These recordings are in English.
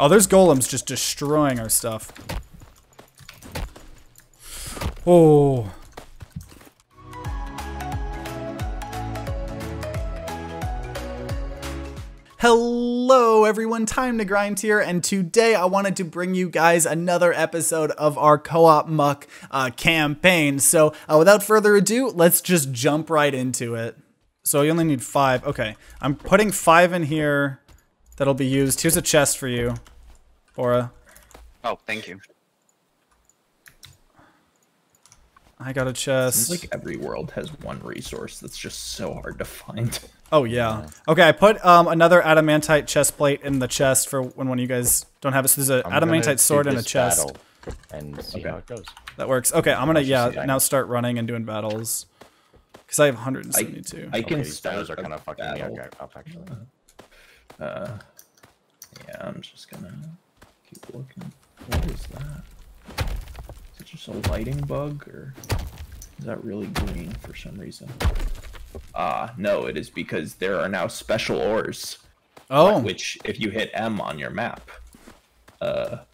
Oh, there's golems just destroying our stuff. Oh. Hello everyone, Time to Grind here, and today I wanted to bring you guys another episode of our co-op Muck campaign. So without further ado, let's just jump right into it. So you only need 5. Okay, I'm putting 5 in here that'll be used. Here's a chest for you, Bora. Oh, thank you. I got a chest. It's like every world has one resource that's just so hard to find. Oh, yeah. Okay, I put another adamantite chest plate in the chest for when one of you guys don't have it. So there's an adamantite sword and a chest. And see how it goes. That works. Okay, I'm gonna, yeah, now start running and doing battles. Because I have 172. I can start. Those are kind of fucking me up, actually. Yeah, I'm just gonna keep looking. What is that? Is it just a lighting bug, or is that really green for some reason? No, it is because there are now special ores. Oh. Which, if you hit M on your map.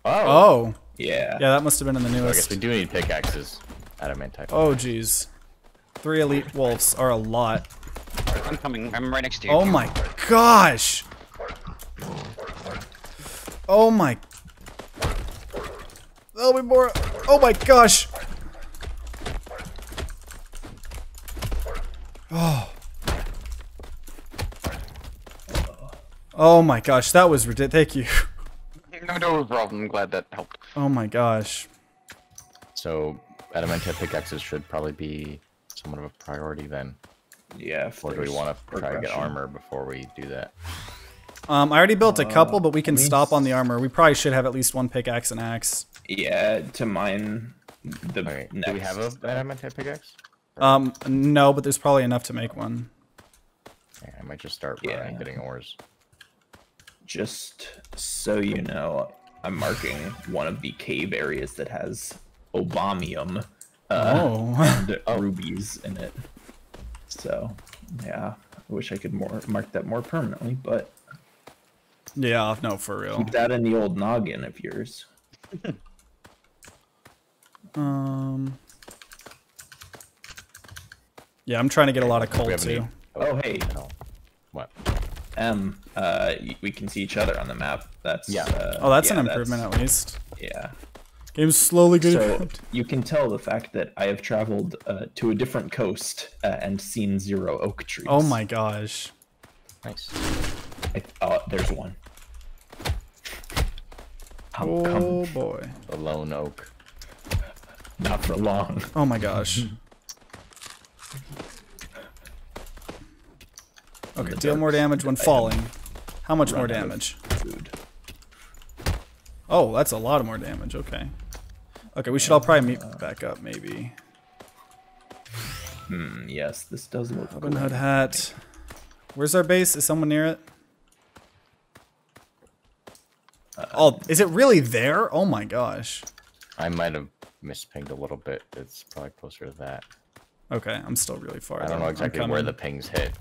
Oh. Yeah. Yeah, that must have been in the newest. So I guess we do need pickaxes. Adamantite. Oh, jeez. 3 elite wolves are a lot. I'm coming. I'm right next to you. Oh my gosh. Oh my. There'll be more. Oh my gosh. Oh. Oh my gosh, that was ridiculous. Thank you. No problem. I'm glad that helped. Oh my gosh. So, adamantite pickaxes should probably be somewhat of a priority then. Yeah. Or do we want to try to get armor before we do that? I already built a couple, but we can stop on the armor. We probably should have at least one pickaxe and axe. Yeah, to mine the next. Do we have an adamantite pickaxe? No, but there's probably enough to make one. Yeah, I might just start running, getting ores. Just so you know, I'm marking one of the cave areas that has Obamium and rubies in it. So, yeah, I wish I could mark that more permanently, but... Yeah, no, for real. Keep that in the old noggin of yours. Yeah, I'm trying to get a lot of coal too. Oh, hey. What? We can see each other on the map. That's oh, that's an improvement at least. Yeah. Game's slowly getting improved. You can tell the fact that I have traveled to a different coast and seen 0 oak trees. Oh my gosh. Nice. Oh, there's one. Oh boy. The lone oak. Not for long. Oh my gosh. Okay, deal more damage when falling. How much more damage? Food. Oh, that's a lot of more damage, okay. Okay, we should all probably meet back up, maybe. Hmm, yes, this does look good. Open hood hat. Where's our base? Is someone near it? Oh, is it really there? Oh my gosh. I might have mispinged a little bit. It's probably closer to that. Okay, I'm still really far. I don't know exactly where the pings hit.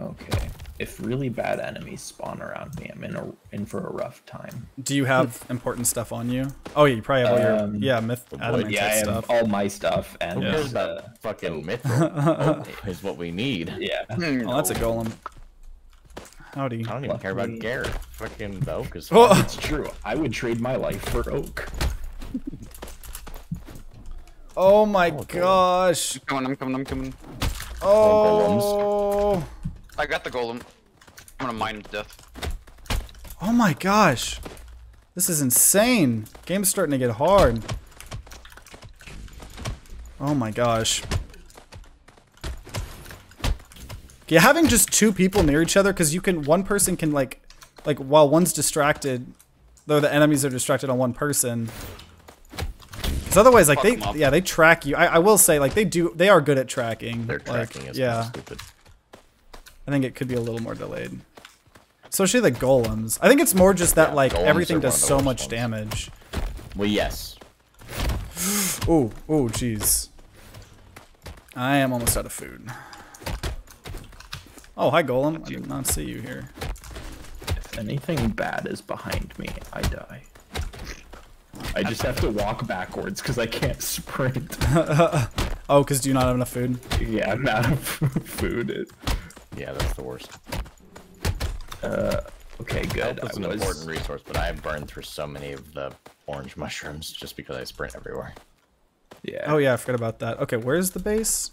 Okay. If really bad enemies spawn around me, I'm in for a rough time. Do you have important stuff on you? Oh, yeah, you probably have all your myth adamantite stuff. Yeah, all my stuff and fucking myth is what we need. Yeah. Oh, that's a golem. Howdy. I don't even care about Garrett. Fucking oak is. Oh. It's true. I would trade my life for oak. Oh my gosh! I'm coming! I'm coming! I'm coming! Oh! I got the golem. I'm gonna mine him to death. Oh my gosh! This is insane. Game's starting to get hard. Oh my gosh! Yeah, having just 2 people near each other, because you can one person can like while one's distracted, though the enemies are distracted on one person. Because otherwise, like they track you. I will say, like they are good at tracking. Their tracking is stupid. I think it could be a little more delayed. Especially the golems. I think it's more just that like everything does so much damage. Well, yes. Ooh, ooh, jeez. I am almost out of food. Oh, hi golem. I did not see you here. anything bad is behind me, I die. I just have to walk backwards because I can't sprint. Oh, because do you not have enough food? Yeah, I'm out of food. Yeah, that's the worst. Okay, good. That's an important resource, but I burned through so many of the orange mushrooms just because I sprint everywhere. Yeah. Oh yeah, I forgot about that. Okay, where's the base?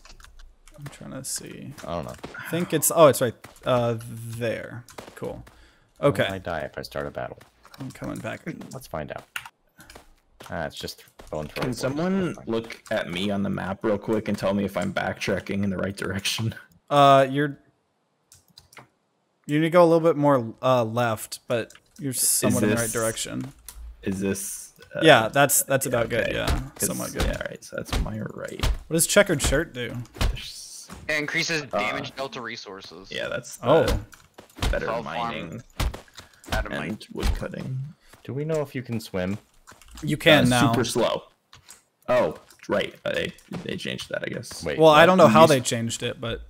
I'm trying to see. I don't know. I think it's, oh, it's right there. Cool. Okay. I die if I start a battle. I'm coming back. Let's find out. It's just going through. Can someone look at me on the map real quick and tell me if I'm backtracking in the right direction? You need to go a little bit more left, but you're somewhat in the right direction. Is this? Yeah, that's about good. Yeah, somewhat good. Yeah, all right, so that's my right. What does checkered shirt do? It increases damage dealt to resources. Yeah, that's better mining and wood cutting. Do we know if you can swim? You can now. Super slow. Oh, right. They changed that, I guess. Wait. Well, I don't know how they changed it, but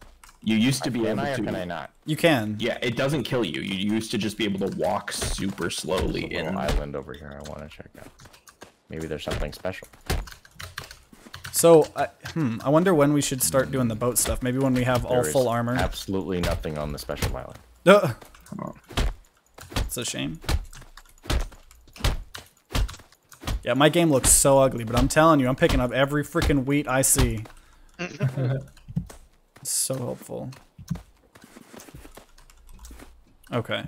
you used to be able to. Can I not? You can. Yeah, it doesn't kill you. You used to just be able to walk super slowly in. There's a little island over here I want to check out. Maybe there's something special. So, I wonder when we should start doing the boat stuff. Maybe when we have all full armor. Absolutely nothing on the special island. Oh. It's a shame. Yeah, my game looks so ugly, but I'm telling you, I'm picking up every freaking wheat I see. It's so helpful. Okay.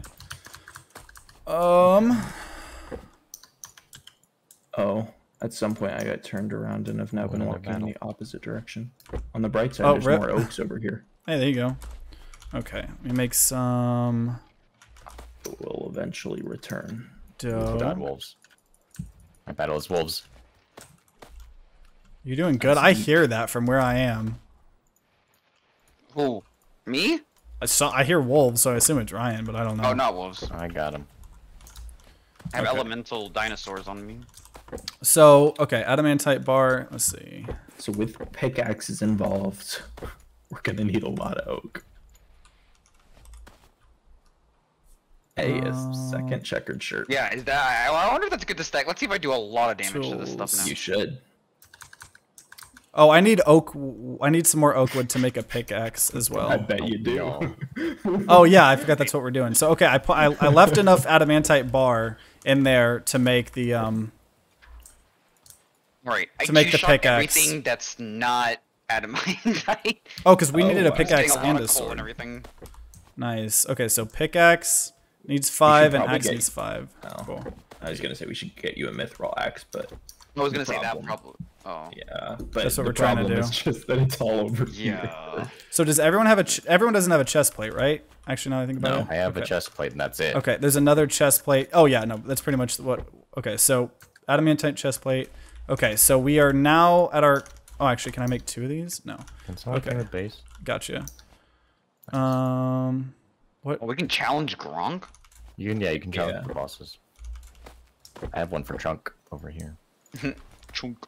Oh, at some point I got turned around and I've now been walking in the opposite direction. On the bright side, there's more oaks over here. Hey, there you go. Okay, let me make some. We'll eventually return. Dog wolves. I battle as wolves. You're doing good. I hear that from where I am. Who? Me? I hear wolves, so I assume it's Ryan, but I don't know. Oh, not wolves. I got him. I have elemental dinosaurs on me. So, okay, adamantite bar. Let's see. So with pickaxes involved, we're going to need a lot of oak. Hey, a second checkered shirt. Yeah, is that? I wonder if that's good to stack. Let's see if I do a lot of damage to this stuff now. You should. Oh, I need oak. I need some more oak wood to make a pickaxe as well. I bet you do. Oh yeah, I forgot that's what we're doing. So okay, I left enough adamantite bar in there to make the Right. To make the pickaxe. Everything that's not adamantite. Oh, because we needed a pickaxe and a sword and everything. Nice. Okay, so pickaxe. Needs 5 and axe needs 5. Oh. Cool. I was gonna say we should get you a mithril axe, but I was gonna say that probably. Oh. Yeah, but that's what we're trying to do. It's just that it's all over here. So does everyone have a? Everyone doesn't have a chest plate, right? Actually, now I think about it. No, I have a chest plate, and that's it. Okay, there's another chest plate. Oh yeah, no, that's pretty much what. Okay, so adamantite chest plate. Okay, so we are now at our. Oh, actually, can I make 2 of these? No. Can someone get a base? Gotcha. What? Oh, we can challenge Gronk? You can challenge the bosses. I have one for Chunk over here. Chunk.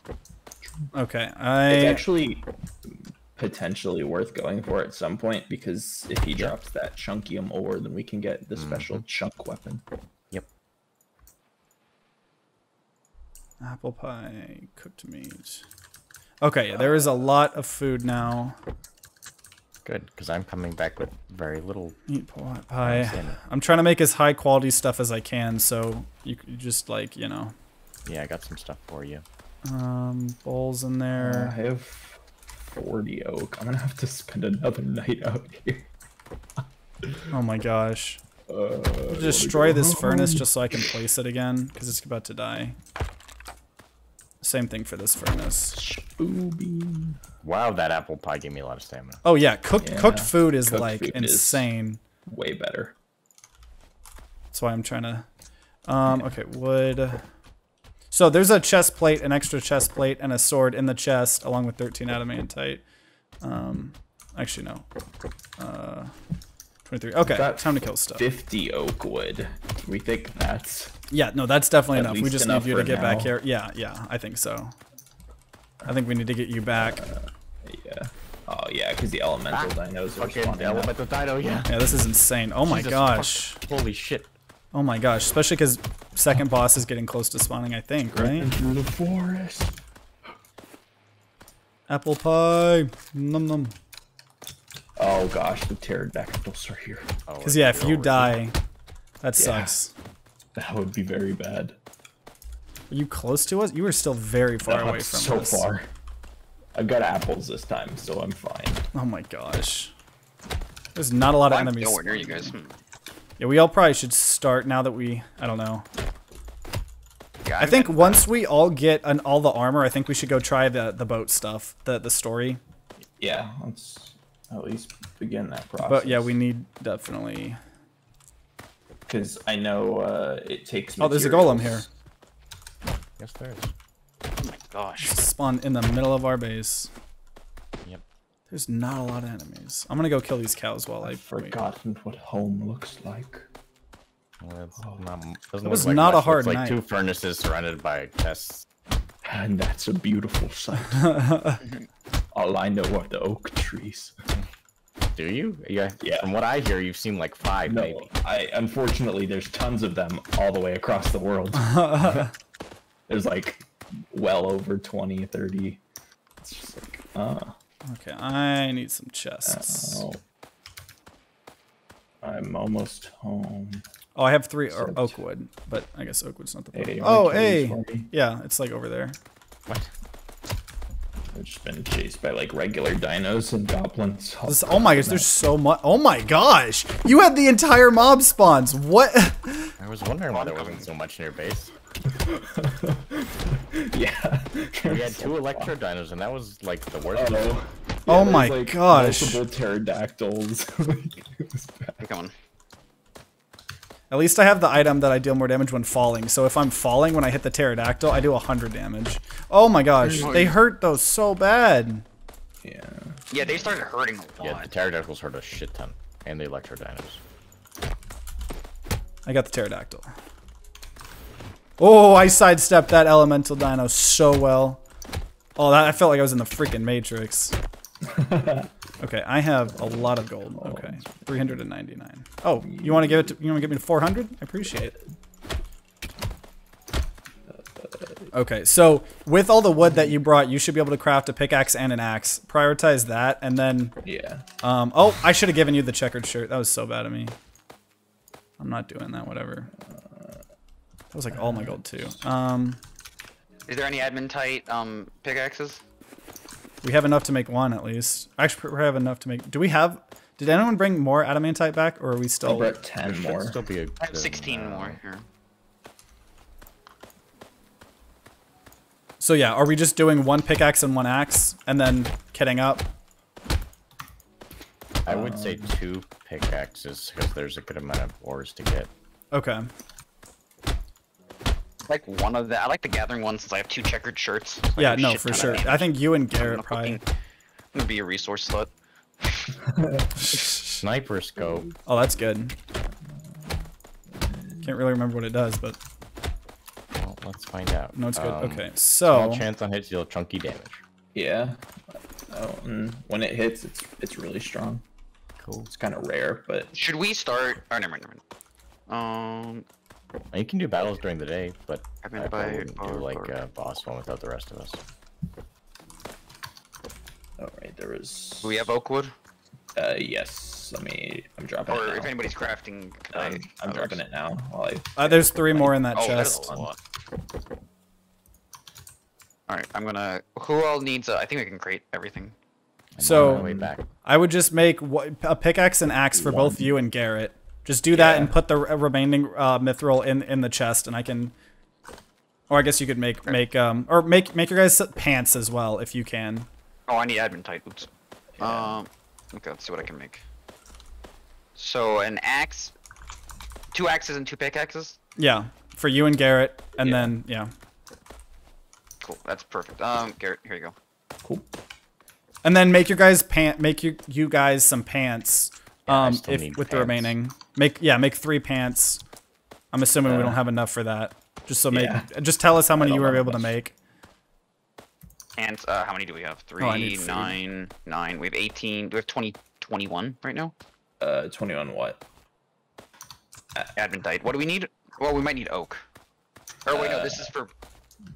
Okay, It's actually potentially worth going for at some point, because if he drops that Chunkium ore, then we can get the special chunk weapon. Yep. Apple pie, cooked meat. Okay, there is a lot of food now. Good, because I'm coming back with very little. Eat pot pie. I'm trying to make as high quality stuff as I can, so you just like, you know. Yeah, I got some stuff for you. Bowls in there. I have 40 oak. I'm gonna have to spend another night out here. Oh my gosh. Destroy this furnace just so I can place it again, because it's about to die. Same thing for this furnace. Wow, that apple pie gave me a lot of stamina. Oh yeah, cooked food is insane. Way better. That's why I'm trying to. Okay, wood. So there's a chest plate, an extra chest plate, and a sword in the chest, along with 13 adamantite. Actually no. 23. Okay, time to kill stuff. 50 oak wood. We think that's. Yeah, no, that's definitely enough. We just need you to get back here. Yeah, yeah, I think so. I think we need to get you back. Yeah. Oh yeah, because the elemental dinos. Fucking the elemental dino. Yeah. Yeah, this is insane. Oh my gosh. Holy shit. Oh my gosh, especially because second boss is getting close to spawning, I think, right? Through the forest. Apple pie. Num num. Oh gosh, the pterodactyls are here. Because yeah, if you die, that sucks. That would be very bad. Are you close to us? You were still very far away from us. So far. I got apples this time, so I'm fine. Oh my gosh. There's not a lot of enemies. Nowhere near you guys. Hmm. Yeah, we all probably should start now that we, I don't know. Yeah, I think once we all get all the armor, I think we should go try the boat stuff, the story. Yeah, let's at least begin that process. But yeah, we need definitely. Because I know it takes materials. Oh, there's a golem here. Yes, there is. Oh my gosh. Spawn in the middle of our base. Yep. There's not a lot of enemies. I'm gonna go kill these cows while I've forgotten what home looks like. Well, it's not, it was like not much. A hard night. It's like two furnaces surrounded by chests. And that's a beautiful sight. All I know are the oak trees. Do you? Yeah. From what I hear, you've seen like five, maybe. Unfortunately, there's tons of them all the way across the world. There's like well over 20, 30. It's just like, Okay, I need some chests. Oh. I'm almost home. Oh, I have 3 oak wood, but I guess oak wood's not the problem. Hey, oh, hey! Yeah, it's like over there. What? I've just been chased by like regular dinos and goblins. Oh my gosh, there's so much. Oh my gosh! You had the entire mob spawns! What? I was wondering why there wasn't so much in your base. Yeah. We had 2 electro dinos, and that was like the worst. Yeah, oh my gosh. Multiple pterodactyls. It was bad. Come on. At least I have the item that I deal more damage when falling. So if I'm falling when I hit the pterodactyl, I do 100 damage. Oh my gosh, they hurt those so bad. Yeah. Yeah, they started hurting a lot. Yeah, the pterodactyls hurt a shit ton, and the electro dinos. I got the pterodactyl. Oh, I sidestepped that elemental dino so well. Oh, that I felt like I was in the freaking Matrix. Okay, I have a lot of gold. Okay, 399. Oh, you want to give it? You want to give me 400? I appreciate it. Okay, so with all the wood that you brought, you should be able to craft a pickaxe and an axe. Prioritize that, and then yeah. Oh, I should have given you the checkered shirt. That was so bad of me. I'm not doing that. Whatever. That was like all my gold too. Is there any adamantite pickaxes? We have enough to make one, at least. Actually, we have enough to make... Do we have... Did anyone bring more adamantite back, or are we still... We're at 10 more. Still be a good, I have 16 more here. So yeah, are we just doing one pickaxe and one axe, and then kitting up? I would say 2 pickaxes, because there's a good amount of ores to get. Okay. Like one of the, I like the gathering one since I have 2 checkered shirts. Like yeah, no, for sure. I think you and Garrett probably. I'm gonna be a resource slut. Sniper scope. Oh, that's good. Can't really remember what it does, but. Well, let's find out. No, it's good. Okay, so. Small chance on hits deal chunky damage. Yeah. Oh, when it hits, it's really strong. Cool. It's kind of rare, but. Should we start? Oh, never mind. You can do battles during the day, but I wouldn't do like a boss one without the rest of us. Alright, there is... Do we have oak wood? Yes. Let me... I'm dropping it now. Or if anybody's crafting... I'm dropping it now. There's 3 more in that chest. Alright, I'm gonna... Who all needs... I think we can create everything. So, I would just make a pickaxe and axe for both you and Garrett. Just do that and put the remaining mithril in the chest, and I can. Or I guess you could make your guys pants as well if you can. Oh, I need adamantite. Oops. Yeah. Okay, let's see what I can make. So an axe, 2 axes and 2 pickaxes. Yeah, for you and Garrett, and then Cool, that's perfect. Garrett, here you go. Cool. And then make your guys you guys some pants. The remaining, make 3 pants. I'm assuming we don't have enough for that. Just so just tell us how many you were able to make. And how many do we have? 3, 9, 9. We have 18. Do we have 20, 21 right now? 21 what? adamantite. What do we need? Well, we might need oak. Or wait, no, this is for...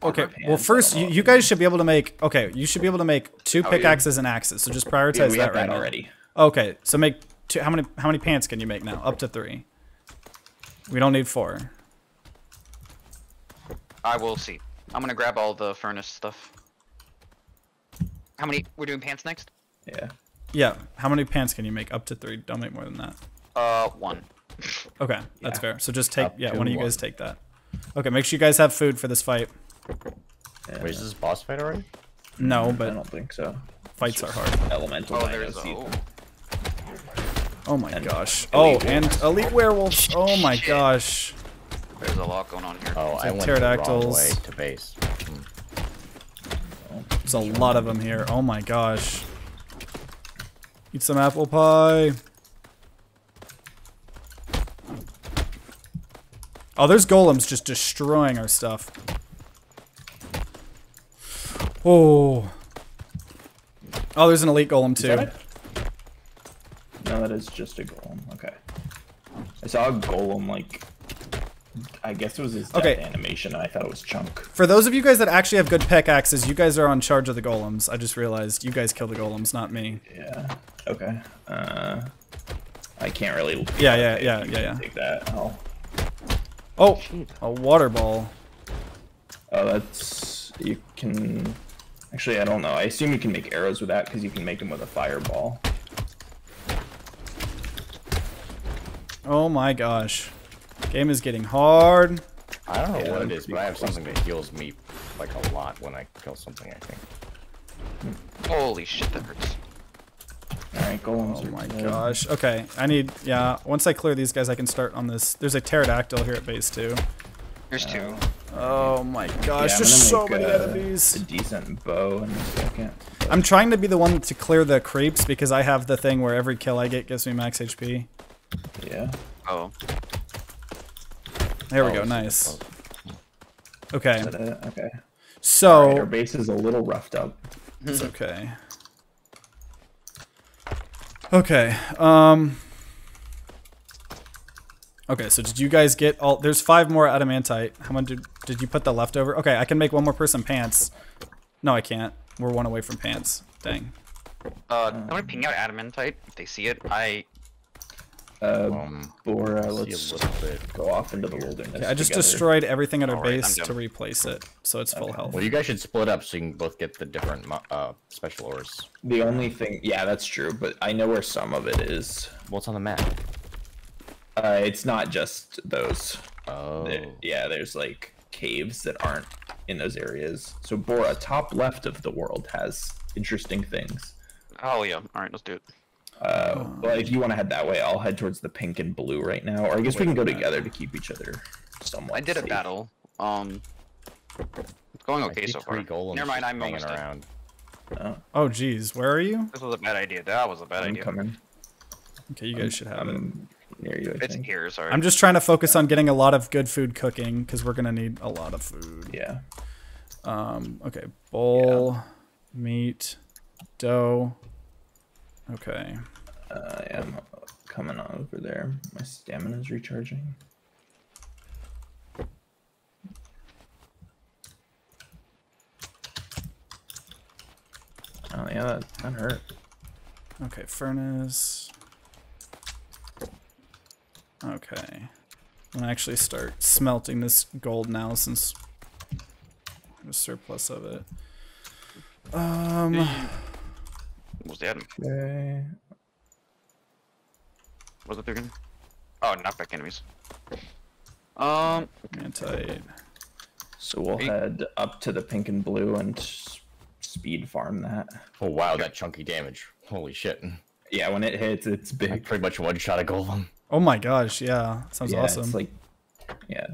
Okay, well first, you guys should be able to make... Okay, you should be able to make 2 pickaxes and axes, so just prioritize that right now. We have that already. Okay, so make 2... How many pants can you make now? Up to 3. We don't need 4. I will see. I'm gonna grab all the furnace stuff. How many... We're doing pants next? Yeah. Yeah, how many pants can you make? Up to 3. Don't make more than that. 1. Okay, that's fair. So just take... Yeah, one of you guys take that. Okay, make sure you guys have food for this fight. Yeah. Wait, is this a boss fight already? No, but... I don't think so. Fights are hard. Elemental. Oh, there's a... Oh my gosh. Oh, and elite werewolves. Oh my gosh. There's a lot going on here. Oh, I went pterodactyls. The wrong way to base. There's a lot of them here. Oh my gosh. Eat some apple pie. Oh, there's golems just destroying our stuff. Oh. Oh, there's an elite golem too. Is that it? No, that is just a golem. Okay. I saw a golem, like... I guess it was his death animation, and I thought it was Chunk. For those of you guys that actually have good pickaxes, you guys are in charge of the golems. I just realized you guys kill the golems, not me. Yeah. Okay. I can't really... Yeah. Take that. Oh, a water ball. Oh, that's... You can... Actually, I don't know. I assume you can make arrows with that, because you can make them with a fireball. Oh my gosh. Game is getting hard. I don't know what it is, but I have something that heals me, like, a lot when I kill something, I think. Holy shit, that hurts. Alright, golems. Oh my gosh. Okay, I need, once I clear these guys, I can start on this. There's a pterodactyl here at base 2. There's 2. Oh my gosh, there's so many enemies. A decent bow in a second. I'm trying to be the one to clear the creeps because I have the thing where every kill I get gives me max HP. Yeah. Oh. There we go, nice. Okay. Okay. So. Right, our base is a little roughed up. It's okay. Okay, okay, so did you guys get all... There's 5 more adamantite. How much did you put the leftover? Okay, I can make one more person pants. No, I can't. We're 1 away from pants. Dang. I'm gonna ping out adamantite if they see it. Bora, let's go off into the wilderness. Okay, I just destroyed everything at our base to replace it, so it's full health. Well, you guys should split up so you can both get the different special ores. The only thing, yeah, that's true, but I know where some of it is. What's on the map? It's not just those. Oh. There's like caves that aren't in those areas. So Bora, top left of the world has interesting things. Oh yeah, all right, let's do it. Well, if you want to head that way, I'll head towards the pink and blue right now, or I guess we can go together to keep each other somewhat. I did a battle. It's going okay so far. Never mind, I'm almost around. Oh, geez, where are you? This was a bad idea. That was a bad idea. I'm coming. Okay, you guys should have it. Near you, it's here, sorry. I'm just trying to focus on getting a lot of good food cooking, because we're going to need a lot of food. Yeah. Okay, bowl, meat, dough. Okay. I'm coming on over there. My stamina's recharging. Oh, yeah, that hurt. Okay, furnace. Okay. I'm gonna actually start smelting this gold now since there's a surplus of it. What's the item? Okay. What's the thing? Oh, knockback enemies. Adamantite. So we'll head up to the pink and blue and speed farm that. Oh wow, that chunky damage! Holy shit! Yeah, when it hits, it's big. I pretty much one shot a golem. Oh my gosh! Yeah, sounds awesome. It's like, yeah.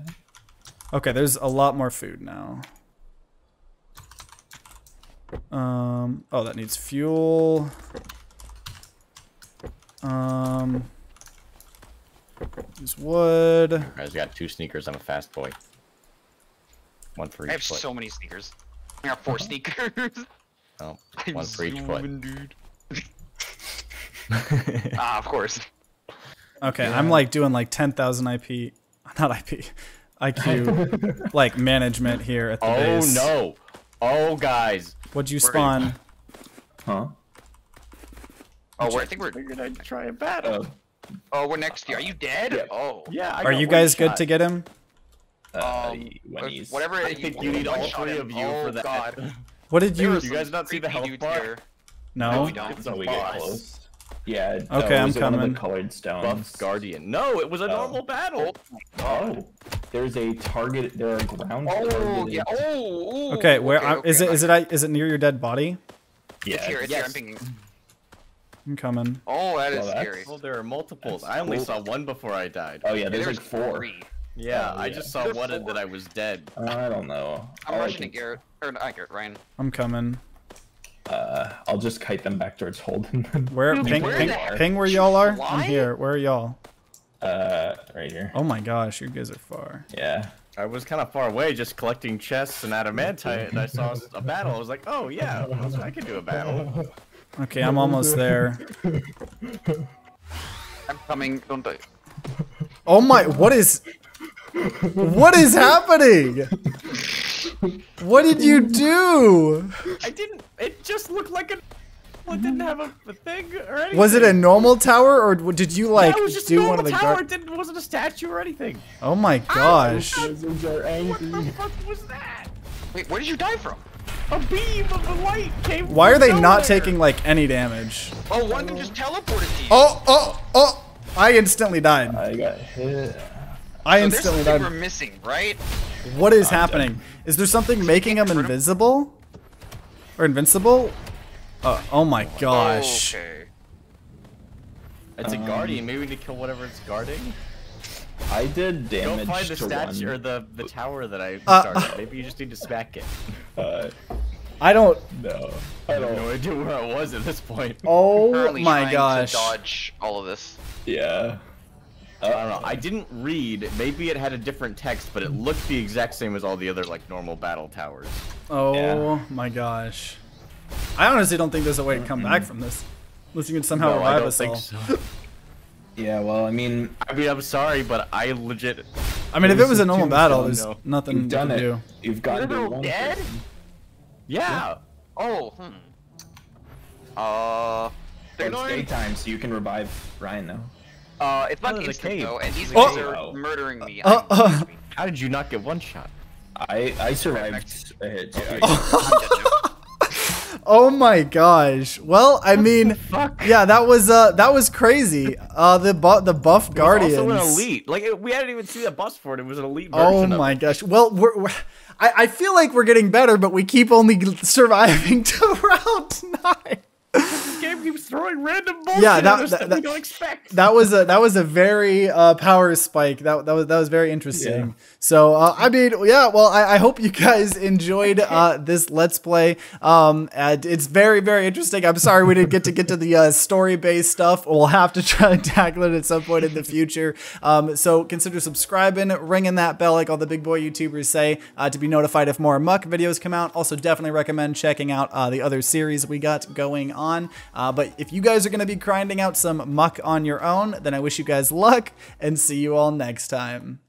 Okay, there's a lot more food now. Oh, that needs fuel. Use wood. I just got 2 sneakers. I'm a fast boy. One for each foot. I have so many sneakers. I got 4 sneakers. Oh, one for each foot. Dude. Of course. Okay, yeah. I'm like doing like 10,000 IP, not IP, IQ, like management here at the base. Oh no! Oh guys. What'd you spawn? Huh? Oh, I think we're gonna try and bat him. Oh, we're next to you. Are you dead? Yeah. Oh. Yeah. Are you guys good to get him? Whatever. I think you need all three of you for that. God. What did you? You guys not see the health bar? No. We don't. So we get close. Yeah. Okay, I'm coming. Colored stones. Buff guardian. No, it was a normal battle. Oh. There's a target. There are ground. Oh yeah. Oh. Okay. Where is it? Is it near your dead body? Yeah. It's here. It's here. I'm pinging. I'm coming. Oh, that is scary. Well, there are multiples. I only saw one before I died. Oh yeah, there's like four. Yeah, I just saw one and then I was dead. I don't know. I'm rushing to Garrett. Or not Garrett, Ryan. I'm coming. I'll just kite them back towards Holden. Where? Ping where y'all are? I'm here. Where are y'all? Right here. Oh my gosh, you guys are far. Yeah. I was kind of far away, just collecting chests and adamantite, and I saw a battle. I was like, oh yeah, I can do a battle. Okay, I'm almost there. I'm coming, don't die. Oh my, what is happening? What did you do? I didn't, it just looked like it didn't have a thing or anything. Was it a normal tower or did you like do one of the- No, it was just a normal tower, it wasn't a statue or anything. Oh my gosh. What the fuck was that? Wait, where did you die from? A beam of the light came from Why are they not taking like any damage? Oh, one of them just teleported to you. Oh! I instantly died. I got hit. I instantly died. There's something we're missing, right? What is happening? Dead. Is there something making them invisible? Or invincible? Oh my gosh. Okay. It's a guardian. Maybe we need to kill whatever it's guarding. I did damage. Don't find the statue or the tower that I started. Maybe you just need to smack it. I don't know. I have no idea where I was at this point. Oh my gosh! To dodge all of this. Yeah. I don't know. I didn't read. Maybe it had a different text, but it looked the exact same as all the other like normal battle towers. Oh my gosh! I honestly don't think there's a way to come back from this, unless you can somehow revive us all. Yeah, well, I mean, I'm sorry, but I legit. I mean, if it was a normal battle, there's nothing to do. You've gotten it. Dead? Yeah. Oh. It's daytime, so you can revive Ryan now. It's not instant though, and these guys are murdering me. How did you not get one shot? I survived a hit too. Oh my gosh. Well, I mean, yeah, that was crazy. The buff guardians. It was also an elite. Like we hadn't even seen a bus for it. It was an elite version. Oh my gosh. Well, I feel like we're getting better, but we keep only surviving to round 9. This game keeps throwing random bullshit at us that we don't expect. That was a very power spike. That was very interesting. Yeah. So I hope you guys enjoyed this Let's Play. And it's very, very interesting. I'm sorry we didn't get to the story-based stuff. We'll have to try and tackle it at some point in the future. So consider subscribing, ringing that bell like all the big boy YouTubers say to be notified if more Muck videos come out. Also, definitely recommend checking out the other series we got going on. But if you guys are going to be grinding out some Muck on your own, then I wish you guys luck and see you all next time.